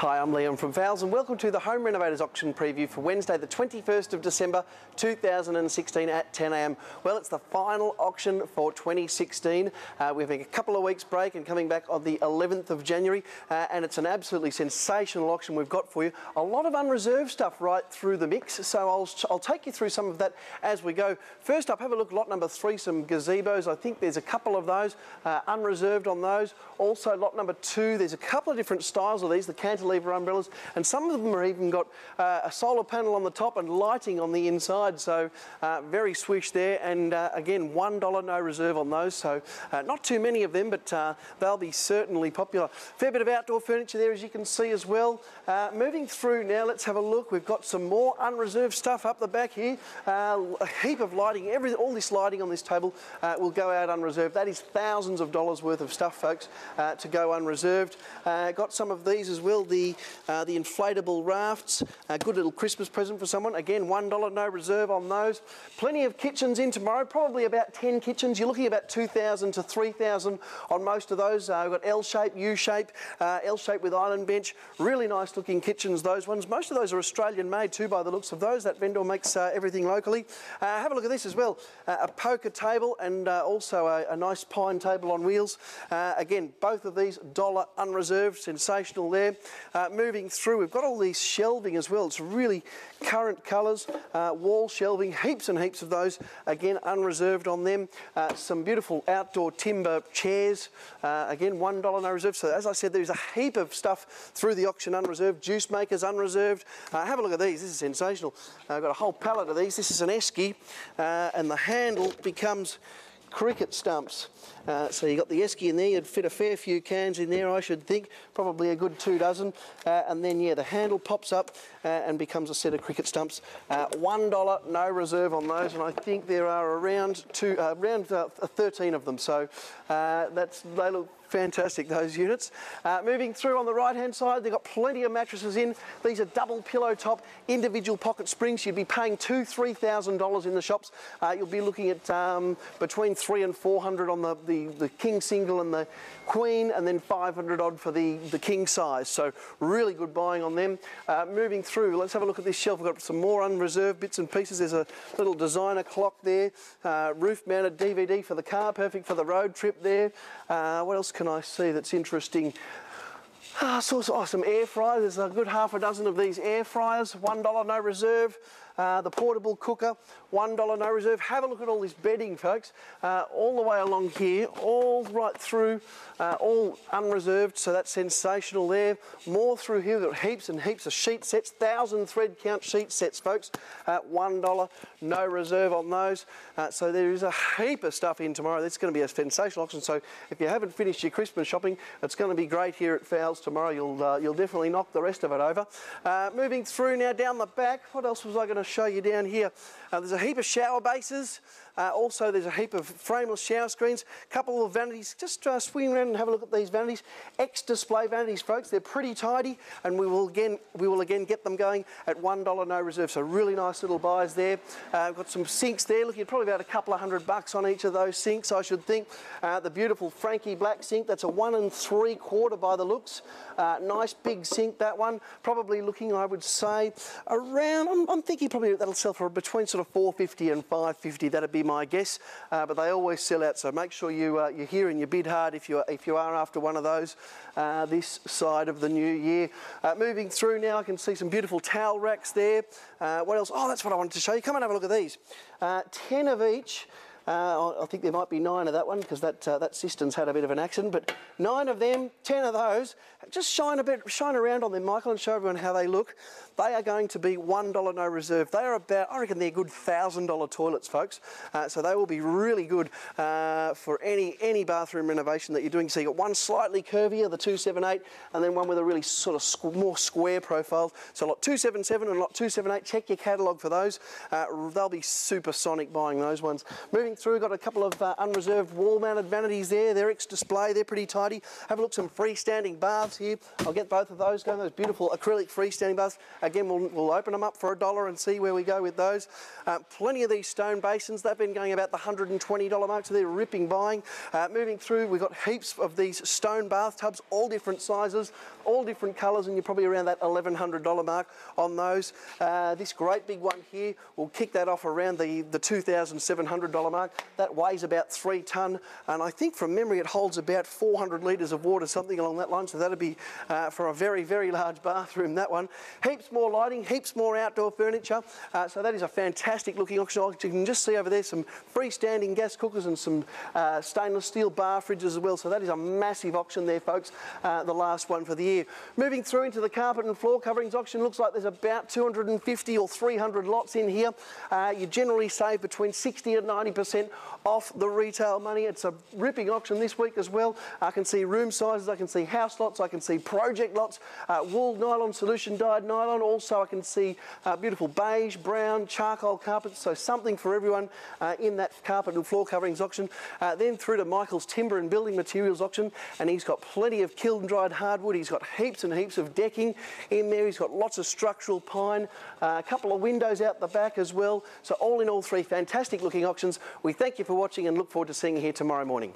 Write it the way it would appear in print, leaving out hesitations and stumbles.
Hi, I'm Liam from Fowles and welcome to the Home Renovators Auction Preview for Wednesday the 21st of December 2016 at 10 a.m. Well, it's the final auction for 2016. We're having a couple of weeks break and coming back on the 11th of January and it's an absolutely sensational auction we've got for you. A lot of unreserved stuff right through the mix, so I'll take you through some of that as we go. First up, have a look, lot number 3, some gazebos. I think there's a couple of those, unreserved on those. Also lot number 2, there's a couple of different styles of these, the cantilever umbrellas, and some of them are even got a solar panel on the top and lighting on the inside, so very swish there. And again, $1 no reserve on those, so not too many of them, but they'll be certainly popular. Fair bit of outdoor furniture there, as you can see as well. Moving through now, let's have a look. We've got some more unreserved stuff up the back here. A heap of lighting, all this lighting on this table will go out unreserved. That is thousands of dollars worth of stuff, folks, to go unreserved. Got some of these as well. The inflatable rafts, a good little Christmas present for someone. Again, $1 no reserve on those. Plenty of kitchens in tomorrow, probably about 10 kitchens. You're looking at about 2,000 to 3,000 on most of those. We've got L-shape, U-shape, L-shape with island bench. Really nice looking kitchens, those ones. Most of those are Australian made too, by the looks of those. That vendor makes everything locally. Have a look at this as well. A poker table and also a nice pine table on wheels. Again, both of these $1 unreserved. Sensational there. Moving through, we've got all these shelving as well. It's really current colours, wall shelving, heaps and heaps of those. Again, unreserved on them. Some beautiful outdoor timber chairs. Again, $1 no reserve. So as I said, there's a heap of stuff through the auction unreserved. Juice makers unreserved. Have a look at these. This is sensational. I've got a whole pallet of these. This is an esky, and the handle becomes cricket stumps. So you got the esky in there, you'd fit a fair few cans in there, I should think, probably a good 2 dozen. And then, yeah, the handle pops up and becomes a set of cricket stumps. $1 no reserve on those, and I think there are around 13 of them. So they look fantastic, those units. Moving through on the right-hand side, they've got plenty of mattresses in. These are double pillow top, individual pocket springs. You'd be paying $2,000 to $3,000 in the shops. You'll be looking at between 300 and 400 on the king single and the queen, and then 500 odd for the king size. So really good buying on them. Moving through, let's have a look at this shelf. We've got some more unreserved bits and pieces. There's a little designer clock there, roof-mounted DVD for the car, perfect for the road trip there. What else can I see that's interesting? I saw some air fryers. There's a good half a dozen of these air fryers, $1 no reserve. The portable cooker, $1 no reserve. Have a look at all this bedding, folks. All the way along here, all right through, all unreserved, so that's sensational there. More through here, we've got heaps and heaps of sheet sets, 1,000 thread count sheet sets, folks. $1 no reserve on those. So there is a heap of stuff in tomorrow. That's going to be a sensational auction, so if you haven't finished your Christmas shopping, it's going to be great here at Fowles tomorrow. You'll definitely knock the rest of it over. Moving through now down the back, what else was I going to show you down here? There's a heap of shower bases, also there's a heap of frameless shower screens, a couple of vanities. Just swing around and have a look at these vanities. Ex-display vanities, folks. They're pretty tidy, and we will again get them going at $1 no reserve. So really nice little buys there. We've got some sinks there. Look, you're probably about a couple of $100 on each of those sinks, I should think. The beautiful Frankie Black sink. That's a 1 3/4 by the looks. Nice big sink, that one. Probably looking, I would say, around. I'm thinking probably that'll sell for between sort of $450 and $550. That'd be my guess. But they always sell out, so make sure you're here and you bid hard if you are after one of those this side of the new year. Moving through now, I can see some beautiful towel racks there. What else? Oh, that's what I wanted to show you. Come and have a look at these. 10 of each. I think there might be 9 of that one because that cistern's had a bit of an accident, but 9 of them, 10 of those. Just shine around on them, Michael, and show everyone how they look. They are going to be $1 no reserve. They are about, I reckon, they're good $1,000 toilets, folks. So they will be really good for any bathroom renovation that you're doing. So you got one slightly curvier, the 278, and then one with a really sort of more square profile. So lot 277 and lot 278. Check your catalogue for those. They'll be supersonic buying those ones. Moving went through, got a couple of unreserved wall-mounted vanities there. They're ex-display, they're pretty tidy. Have a look, some freestanding baths here. I'll get both of those going, those beautiful acrylic freestanding baths. Again, we'll open them up for $1 and see where we go with those. Plenty of these stone basins, they've been going about the $120 mark, so they're ripping buying. Moving through, we've got heaps of these stone bathtubs, all different sizes, all different colours, and you're probably around that $1,100 mark on those. This great big one here, we'll kick that off around the $2,700 mark. That weighs about 3 tonne, and I think from memory it holds about 400 litres of water, something along that line, so that'll be for a very, very large bathroom, that one. Heaps more lighting, heaps more outdoor furniture, so that is a fantastic looking auction. You can just see over there some freestanding gas cookers and some stainless steel bar fridges as well, so that is a massive auction there, folks, the last one for the year. Moving through into the carpet and floor coverings auction, looks like there's about 250 or 300 lots in here. You generally save between 60 and 90% off the retail money. It's a ripping auction this week as well. I can see room sizes, I can see house lots, I can see project lots, wool nylon, solution dyed nylon. Also I can see beautiful beige, brown, charcoal carpets, so something for everyone in that carpet and floor coverings auction. Then through to Michael's Timber and Building Materials auction, and he's got plenty of kiln-dried hardwood, he's got heaps and heaps of decking in there, he's got lots of structural pine, a couple of windows out the back as well. So all in all, three fantastic looking auctions. We thank you for watching and look forward to seeing you here tomorrow morning.